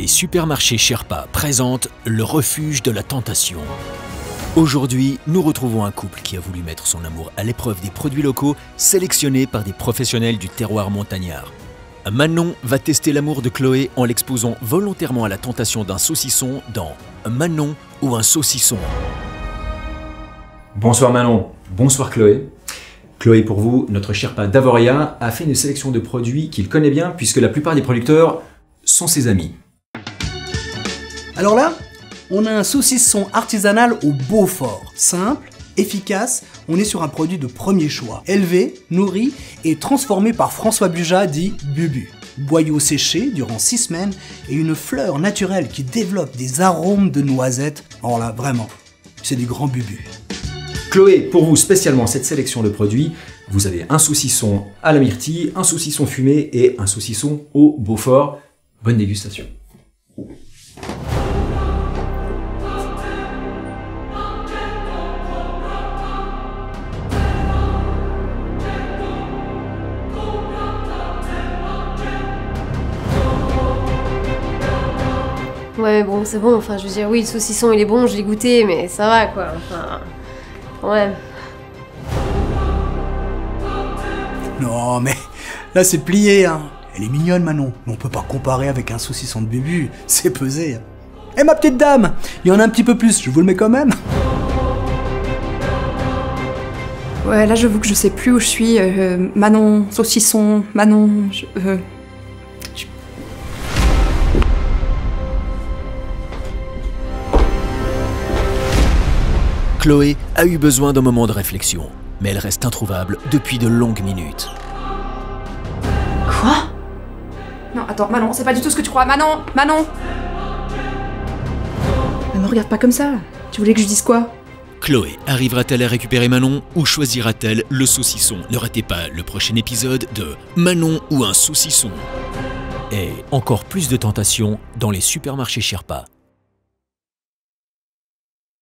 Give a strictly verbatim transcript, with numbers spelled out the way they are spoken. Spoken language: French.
Les supermarchés Sherpa présentent Le Refuge de la tentation. Aujourd'hui, nous retrouvons un couple qui a voulu mettre son amour à l'épreuve des produits locaux sélectionnés par des professionnels du terroir montagnard. Manon va tester l'amour de Chloé en l'exposant volontairement à la tentation d'un saucisson dans Manon ou un saucisson. Bonsoir Manon, bonsoir Chloé. Chloé, pour vous, notre Sherpa Davoria a fait une sélection de produits qu'il connaît bien puisque la plupart des producteurs sont ses amis. Alors là, on a un saucisson artisanal au Beaufort. Simple, efficace, on est sur un produit de premier choix. Élevé, nourri et transformé par François Buja, dit Bubu. Boyaux séchés durant six semaines et une fleur naturelle qui développe des arômes de noisettes. Alors là, vraiment, c'est du grand Bubu. Chloé, pour vous spécialement cette sélection de produits, vous avez un saucisson à la myrtille, un saucisson fumé et un saucisson au Beaufort. Bonne dégustation. Ouais, bon, c'est bon, enfin, je veux dire, oui, le saucisson, il est bon, je l'ai goûté, mais ça va, quoi, enfin, quand même. Non, mais là, c'est plié, hein. Elle est mignonne, Manon, mais on peut pas comparer avec un saucisson de Bubu, c'est pesé. Eh, ma petite dame, il y en a un petit peu plus, je vous le mets quand même. Ouais, là, j'avoue que je sais plus où je suis, euh, Manon, saucisson, Manon, je... Euh... Chloé a eu besoin d'un moment de réflexion, mais elle reste introuvable depuis de longues minutes. Quoi? Non, attends, Manon, c'est pas du tout ce que tu crois. Manon, Manon! Ne me regarde pas comme ça. Tu voulais que je dise quoi? Chloé arrivera-t-elle à récupérer Manon ou choisira-t-elle le saucisson? Ne ratez pas le prochain épisode de Manon ou un saucisson. Et encore plus de tentations dans les supermarchés Sherpa.